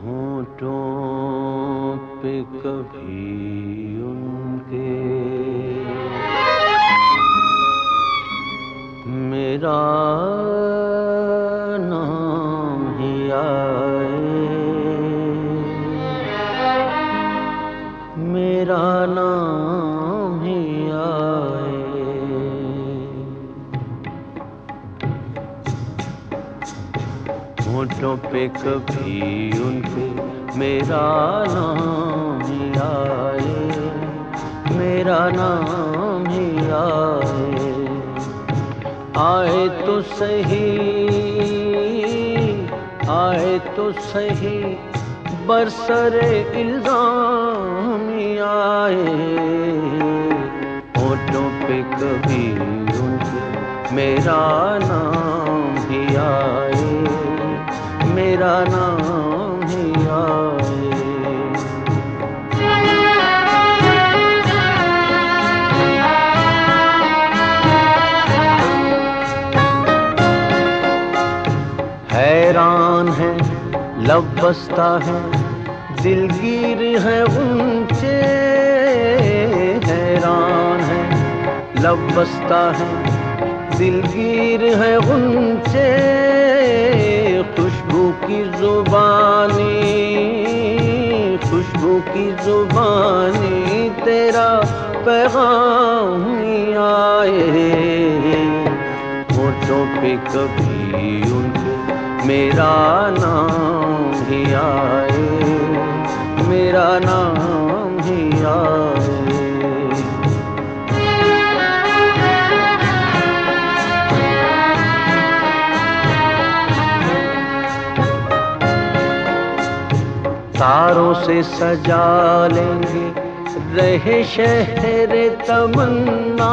होठों पे कभी उनके मेरा नाम ही आए, मेरा नाम ही आए। होठों पे कभी उनके मेरा नाम ही आए, मेरा नाम ही आए। आए तो सही, आए तो सही, बरसरे इल्ज़ाम ही आए। होठों पे कभी उनके मेरा नाम ही आए, मेरा नाम ही आए। हैरान है लब बस्ता है, दिलगीर है ऊंचे। हैरान है लब बस्ता है, दिलगीर है ऊंचे। खुशबू की जुबानी, खुशबू की जुबानी, तेरा पैगाम ही आए। होठों पे कभी उनके मेरा नाम ही आए, मेरा नाम ही आए। तारों से सजा लेंगे रहे शहर तमन्ना,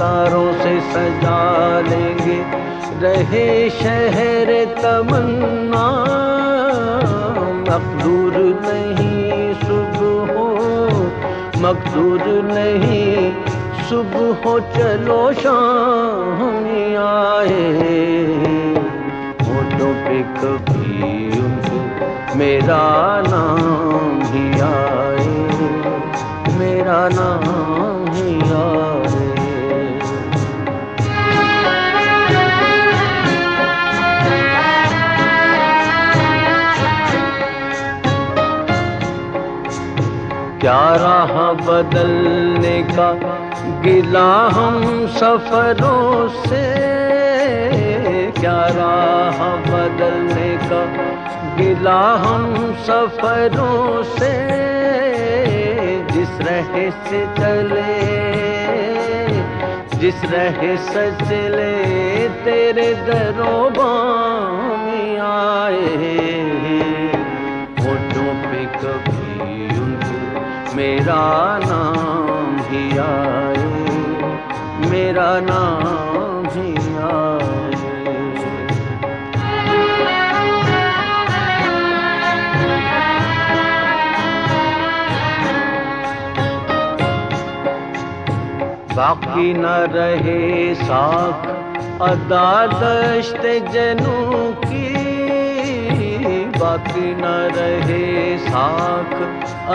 तारों से सजा लेंगे रहे शहर तमन्ना। मक़दूर नहीं सुबह हो, मक़दूर नहीं सुबह हो, चलो शाम आए। होठों पे कभी मेरा नाम ही आए, मेरा नाम ही आए। क्या राह बदलने का गिला हम सफरों से, क्या राह बदलने का गिला हम सफरों से। जिस रहे से चले, जिस रहे से चले, तेरे दरोबाम आए। होठों पे कभी उनके मेरा नाम ही आए, मेरा नाम ही आए। बाकी न रहे साख अदा दश्ते जनू की, बाकी न रहे साख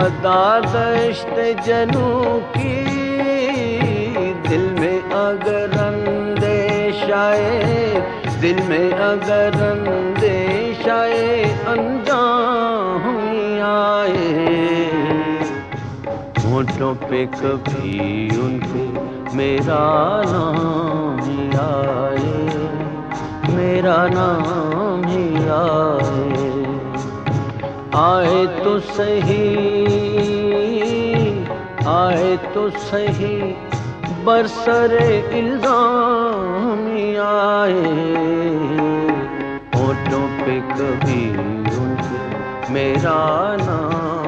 अदा दश्ते जनू की। दिल में अगर अंदेशाए, दिल में अगर अंदेशाए, अंजाम ही आए। होठों पे कभी उनके मेरा नाम ही आए, मेरा नाम ही आए। आए तो सही, आए तो सही, बरसरे इल्ज़ाम ही आए। होठों पे कभी उनके मेरा नाम